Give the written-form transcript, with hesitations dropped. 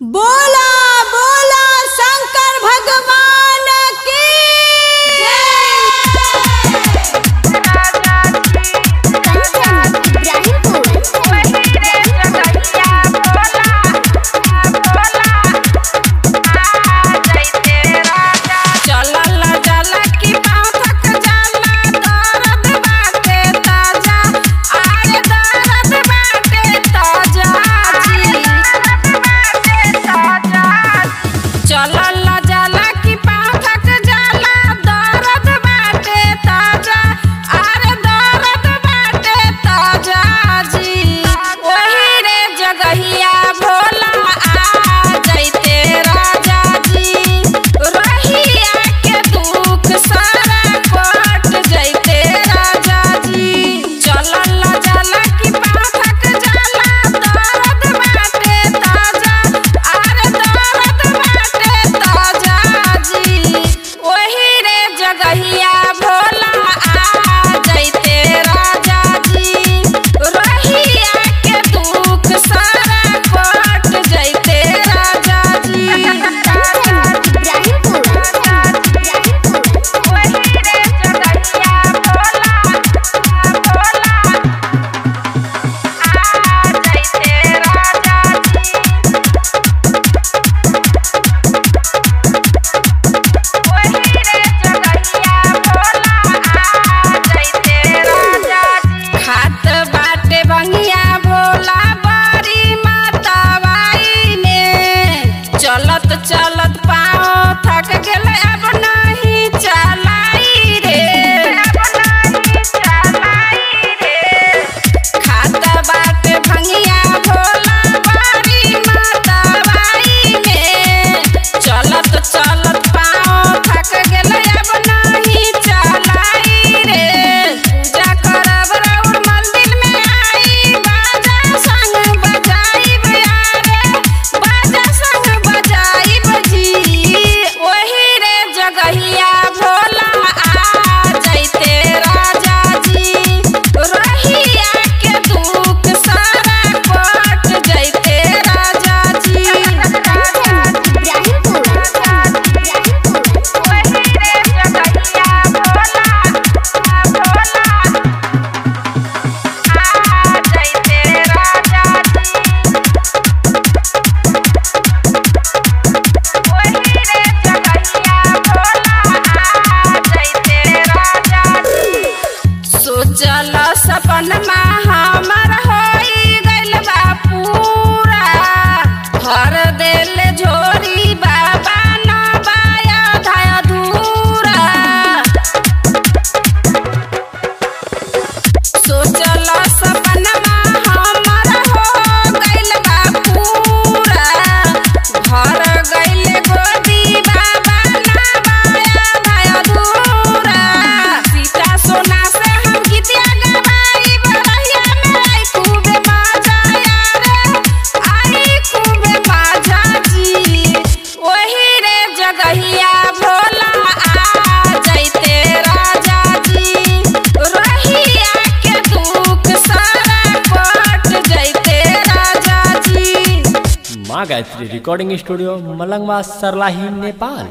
बोला बोला शंकर भगवान की गायत्री रिकॉर्डिंग स्टूडियो, मलंगवा, सरलाही, नेपाल।